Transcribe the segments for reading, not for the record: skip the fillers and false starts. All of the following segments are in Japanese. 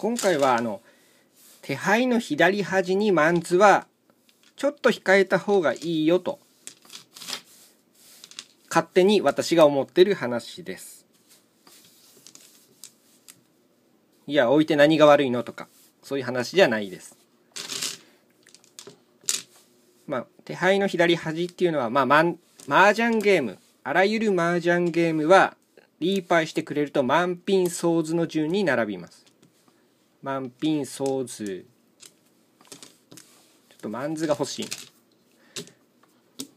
今回は手牌の左端にマンツはちょっと控えた方がいいよと勝手に私が思ってる話です。いや置いて何が悪いのとかそういう話じゃないです。まあ手牌の左端っていうのは、麻雀ゲーム、あらゆる麻雀ゲームはリーパイしてくれると満品相図の順に並びます。満品相図、ちょっとマンズが欲しい、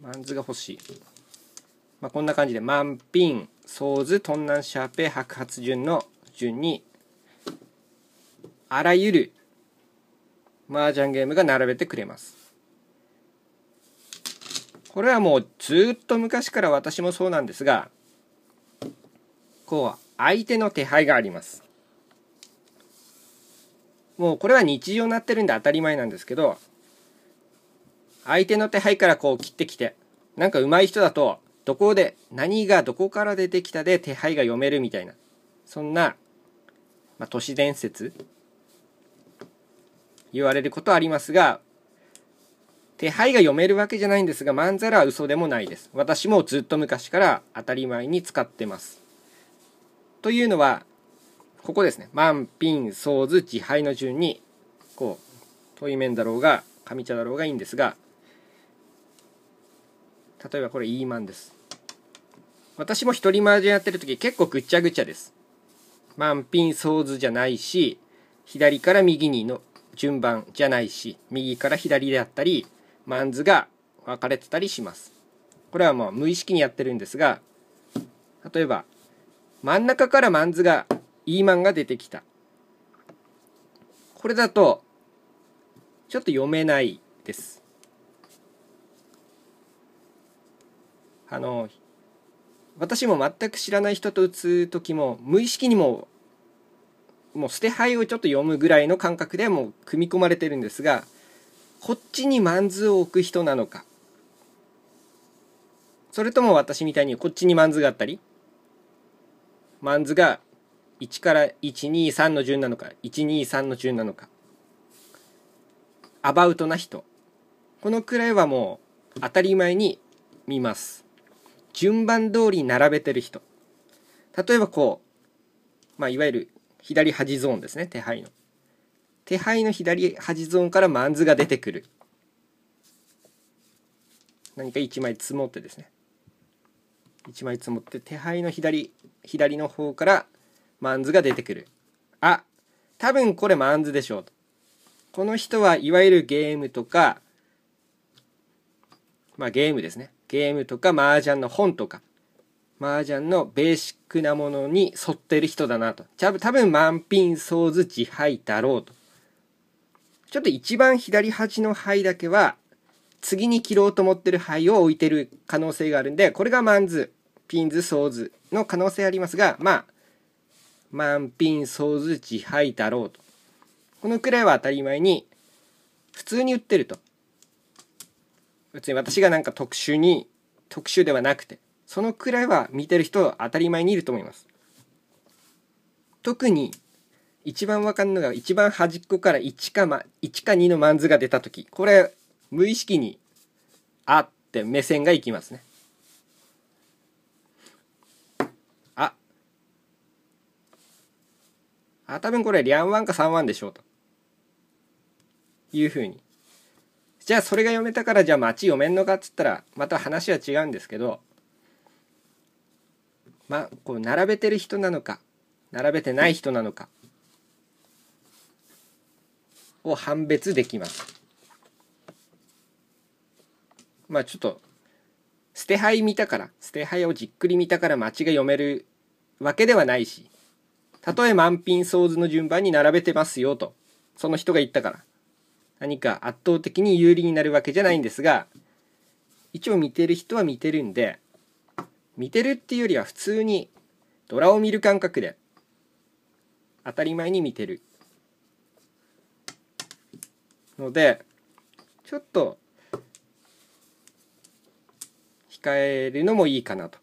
マンズが欲しい、こんな感じで満品相図トンナンシャーペ白髪順の順にあらゆる麻雀ゲームが並べてくれます。これはもうずっと昔から私もそうなんですが、こう相手の手牌があります。もうこれは日常になってるんで当たり前なんですけど、相手の手牌からこう切ってきて、なんか上手い人だとどこで何がどこから出てきたで手牌が読めるみたいな、そんな、都市伝説言われることありますが、手牌が読めるわけじゃないんですが、まんざらは嘘でもないです。私もずっと昔から当たり前に使ってます。というのはここですね。満品相図自牌の順にこう対面だろうが上茶だろうがいいんですが、例えばこれ E マンです。私も一人麻雀やってる時結構ぐちゃぐちゃです。満品相図じゃないし、左から右にの順番じゃないし、右から左であったりマンズが分かれてたりします。これはもう無意識にやってるんですが、例えば真ん中からマンズが E マンが出てきた、これだとちょっと読めないです。私も全く知らない人と打つ時も無意識にもう捨て牌をちょっと読むぐらいの感覚でもう組み込まれてるんですが、こっちにマンズを置く人なのか、それとも私みたいにこっちにマンズがあったり、マンズが1から123の順なのか、123の順なのか、アバウトな人、このくらいはもう当たり前に見ます。順番通り並べてる人、例えばこう、いわゆる左端ゾーンですね、手牌の左端ゾーンからマンズが出てくる、何か1枚積もってですね、1枚積もって手牌の左の方からマンズが出てくる、あ、多分これマンズでしょうと。この人はいわゆるゲームとか、ゲームですね、ゲームとか麻雀の本とか麻雀のベーシックなものに沿ってる人だなと。多分満品相図自牌だろうと。ちょっと一番左端の牌だけは次に切ろうと思ってる牌を置いてる可能性があるんで、これがマンズ、ピンズ相図の可能性ありますが、満品相図自牌だろうと。このくらいは当たり前に普通に売ってると。別に私がなんか特殊ではなくて、そのくらいは見てる人当たり前にいると思います。特に一番分かるのが一番端っこから1か2のマンズが出た時、これ無意識にあって目線がいきますね。あ、多分これ2番か3番でしょうというふうに。じゃあそれが読めたから、じゃあ街読めんのかっつったらまた話は違うんですけど、こう並べてる人なのか並べてない人なのかを判別できます。ちょっと捨て牌をじっくり見たから間違い読めるわけではないし、たとえ満品相図の順番に並べてますよとその人が言ったから何か圧倒的に有利になるわけじゃないんですが、一応見てる人は見てるんで、見てるっていうよりは普通にドラを見る感覚で当たり前に見てるので、ちょっと控えるのもいいかなと。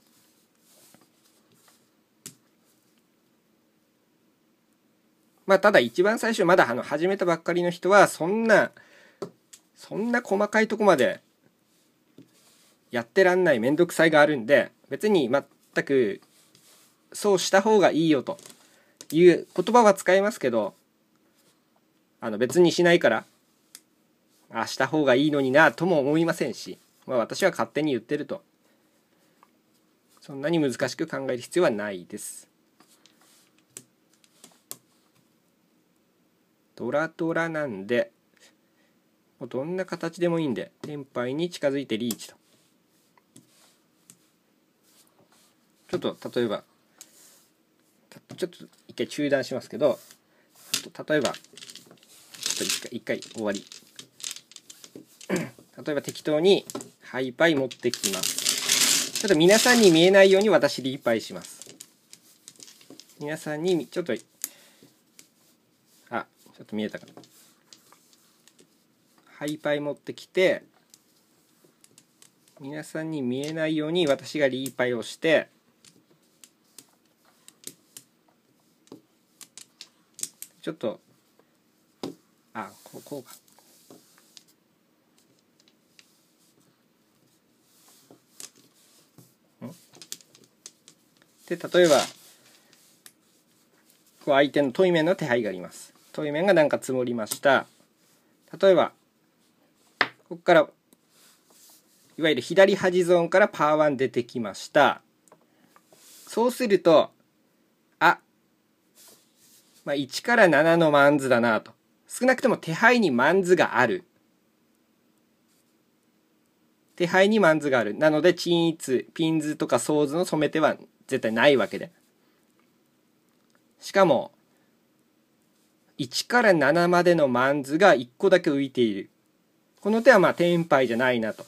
まあただ一番最初まだ始めたばっかりの人はそんな細かいとこまでやってらんない面倒くさいがあるんで、別に全くそうした方がいいよという言葉は使いますけど、別にしないからした方がいいのになとも思いませんし、私は勝手に言ってると。そんなに難しく考える必要はないです。ドラドラなんでどんな形でもいいんでテンパイに近づいてリーチと。ちょっと例えばちょっと一回中断しますけど、例えば一回終わり。例えば適当にハイパイ持ってきます。ちょっと皆さんに見えないように私リーパイします。皆さんにちょっと見えたかな。ハイパイ持ってきて、皆さんに見えないように私がリーパイをして、ちょっとこうか。で例えばこう相手の対面の手配があります。対面が何か積もりました。例えばここからいわゆる左端ゾーンからパー1出てきました。そうすると1から7のマンズだなと、少なくとも手配にマンズがある、手配にマンズがある、なのでチンイツピンズとかソーズの染め手は絶対ないわけで、しかも1から7までのマンズが1個だけ浮いている。この手はテンパイじゃないなと。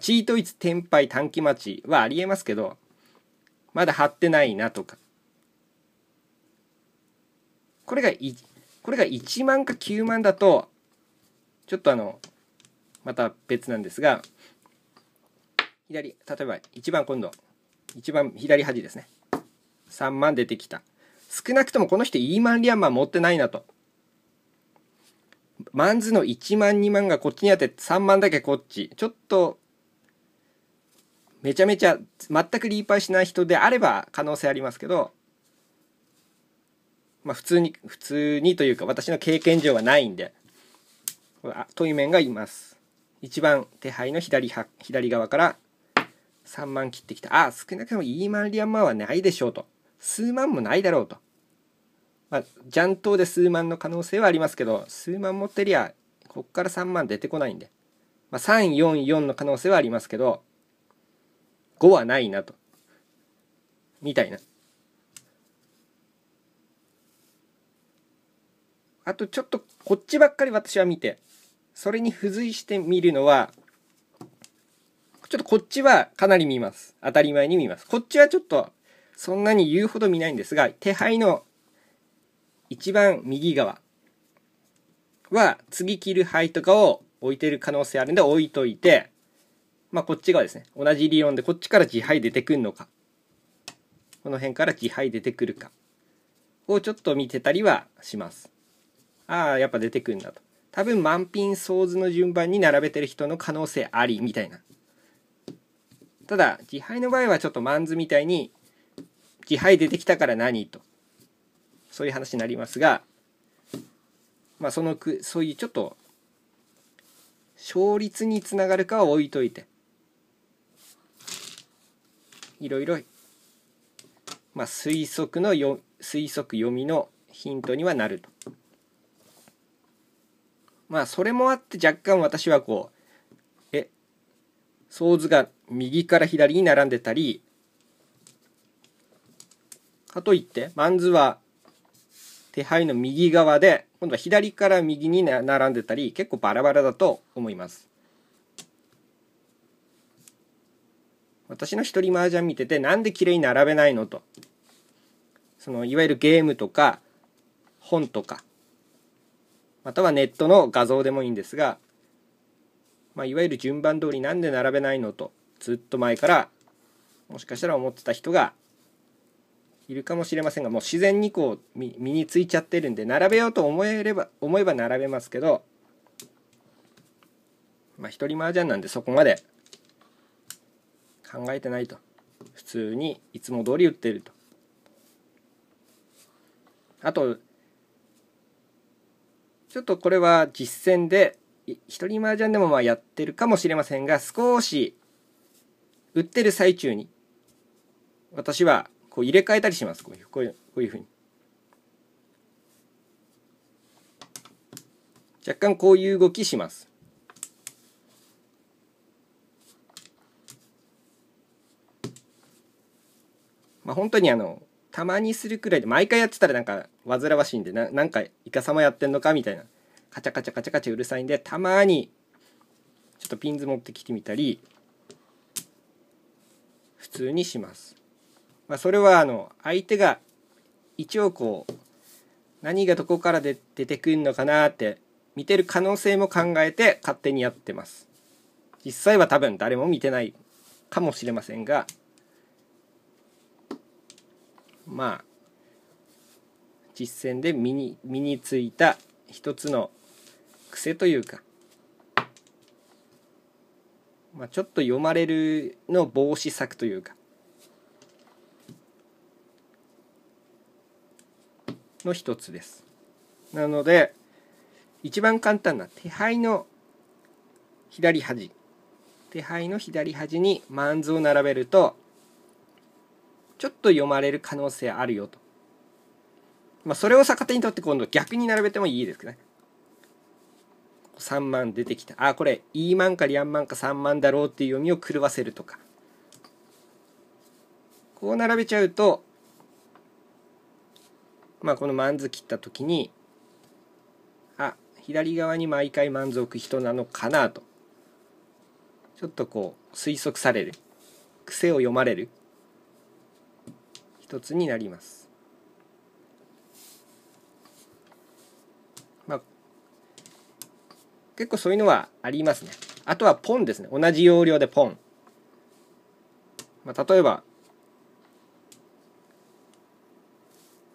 チートイツテンパイ短期待ちはありえますけど、まだ張ってないなとか。これが1万か9万だとちょっとまた別なんですが、例えば今度一番左端ですね。3万出てきた。少なくともこの人イーマンリアンマン持ってないなと。マンズの1万2万がこっちにあって3万だけこっち。ちょっとめちゃめちゃ全くリーパイしない人であれば可能性ありますけど、普通にというか私の経験上はないんで、対面がいます。一番手配の左側から3万切ってきた。少なくともイーマンリアンマンはないでしょうと。数万もないだろうと。ジャン等で数万の可能性はありますけど、数万持ってりゃこっから3万出てこないんで、344の可能性はありますけど5はないなとみたいな。あとちょっとこっちばっかり私は見て、それに付随して見るのはちょっとこっちはかなり見ます。当たり前に見ます。こっちはちょっとそんなに言うほど見ないんですが、手配の一番右側は次切る牌とかを置いてる可能性あるんで置いといて、こっち側ですね。同じ理論でこっちから自牌出てくるのか、この辺から自牌出てくるかをちょっと見てたりはします。やっぱ出てくるんだと。多分満品ソーズの順番に並べてる人の可能性ありみたいな。ただ自敗の場合はちょっとマンズみたいに自敗出てきたから何と、そういう話になりますが、そういうちょっと勝率につながるかは置いといて、いろいろ推測読みのヒントにはなると。それもあって若干私はソーズが右から左に並んでたり、かといってマンズは手配の右側で今度は左から右に並んでたり、結構バラバラだと思います。私の一人麻雀見てて、なんできれいに並べないのと、いわゆるゲームとか本とかまたはネットの画像でもいいんですが、いわゆる順番通りなんで並べないのとずっと前からもしかしたら思ってた人がいるかもしれませんが、もう自然にこう身についちゃってるんで、並べようと思えば並べますけど、まあ一人麻雀なんでそこまで考えてないと。普通にいつも通り打ってると。あとちょっとこれは実戦で一人麻雀でもまあやってるかもしれませんが、少し打ってる最中に私はこう入れ替えたりします。こういうふうに若干こういう動きします。まあ本当にたまにするくらいで、毎回やってたらなんか煩わしいんで、なんかイカサマやってんのかみたいな、カチャカチャカチャカチャうるさいんで、たまにちょっとピンズ持ってきてみたり普通にします。まあ、それは相手が一応こう何がどこからで出てくるのかなって見てる可能性も考えて勝手にやってます。実際は多分誰も見てないかもしれませんが、まあ実戦で身についた一つの癖というか、まあ、ちょっと読まれるの防止策というかの一つです。なので一番簡単な手牌の左端にマンズを並べるとちょっと読まれる可能性あるよと。まあ、それを逆手にとって今度逆に並べてもいいですけどね。3万出てきた、あ、これ E 万かリアン万か3万だろうっていう読みを狂わせるとか、こう並べちゃうと、まあ、このマンズ切った時に、あ、左側に毎回マンズを置く人なのかなとちょっとこう推測される、癖を読まれる一つになります。まあ、結構そういうのはありますね。あとはポンですね。同じ要領でポン、まあ、例えば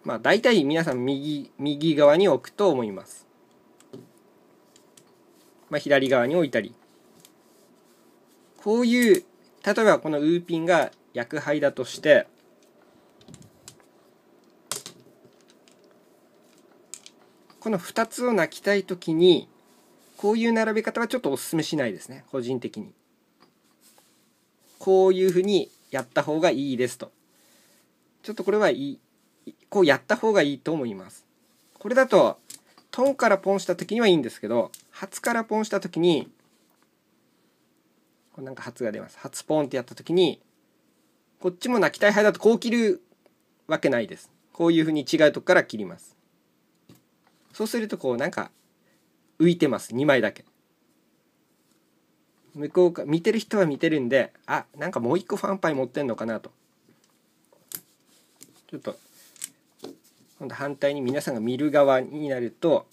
まあ大体皆さん右側に置くと思います。まあ、左側に置いたり、こういう例えばこのウーピンが薬牌だとして、この2つを泣きたいときにこういう並べ方はちょっとおすすめしないですね。個人的にこういうふうにやった方がいいですと、ちょっとこれはいい、こうやった方がいいと思います。これだとトンからポンしたときにはいいんですけど、初からポンしたときにこうなんか初が出ます。初ポンってやったときに、こっちも泣きたい牌だとこう切るわけないです。こういうふうに違うとこから切ります。そうするとこうなんか浮いてます。2枚だけ向こうか見てる人は見てるんで、あ、なんかもう一個ファンパイ持ってんのかなと、ちょっと今度反対に皆さんが見る側になると、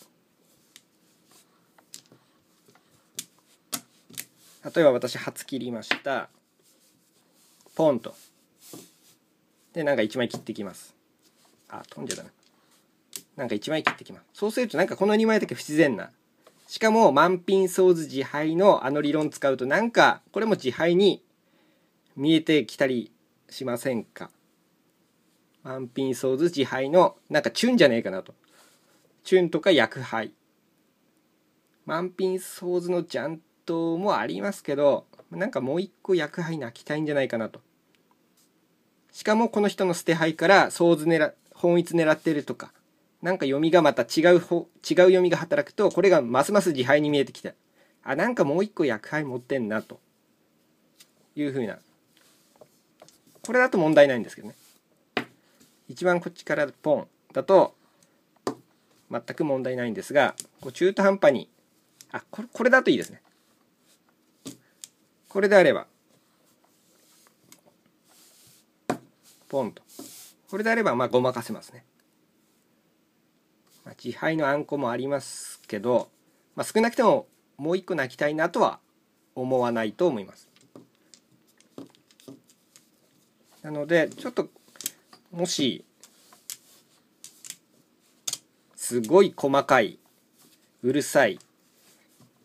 例えば私初切りました、ポンとでなんか1枚切ってきます。あ、飛んじゃったな。なんか1枚切ってきます。そうするとなんかこの2枚だけ不自然な、しかも満品相図自敗の理論使うとなんかこれも自敗に見えてきたりしませんか。満品相図自敗のなんかチュンじゃねえかなと、チュンとか薬牌、満品相図のジャントもありますけど、なんかもう一個薬牌泣きたいんじゃないかなと、しかもこの人の捨て牌から相図本一狙ってるとか、なんか読みがまた違う読みが働くと、これがますます自敗に見えてきて、あ、なんかもう一個薬牌持ってんなというふうな、これだと問題ないんですけどね。一番こっちからポンだと全く問題ないんですが、こう中途半端に、あ、これだといいですね。これであればポンと、これであればまあごまかせますね。自敗のあんこもありますけど、まあ、少なくとももう一個泣きたいなとは思わないと思います。なのでちょっともしすごい細かい、うるさい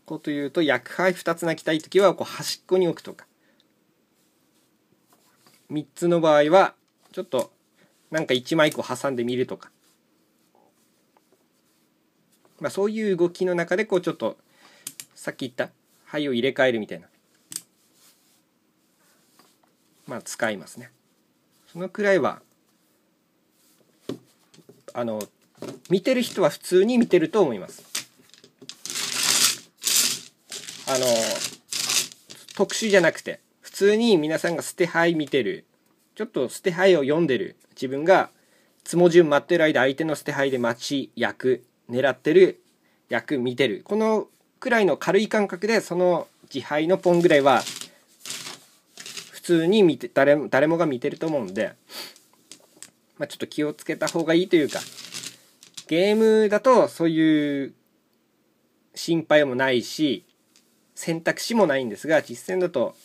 こと言うと、薬配2つ鳴きたい時はこう端っこに置くとか、3つの場合はちょっとなんか1枚1個挟んでみるとか、まあ、そういう動きの中でこうちょっとさっき言った牌を入れ替えるみたいな、まあ使いますね。そのくらいは見てる人は普通に見てると思います。特殊じゃなくて普通に皆さんが捨て牌見てる、ちょっと捨て牌を読んでる、自分がつも順待ってる間相手の捨て牌で待ち役狙ってる、役見てる、このくらいの軽い感覚でその自牌のポンぐらいは普通に見て、誰もが見てると思うんで、まあ、ちょっと気をつけた方がいいというか、ゲームだとそういう心配もないし選択肢もないんですが、実践だと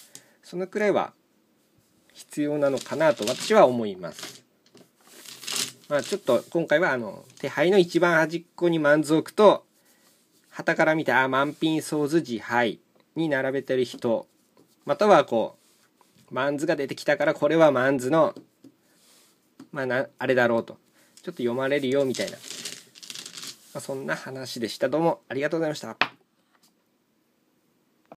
そのくらいは必要なのかなと私は思います。まあ、ちょっと今回は手牌の一番端っこにマンズを置くと、傍から見て満品ソーズ自牌に並べてる人、またはこうマンズが出てきたからこれはマンズのまああれだろうとちょっと読まれるよみたいな、まあ、そんな話でした。どうもありがとうございました。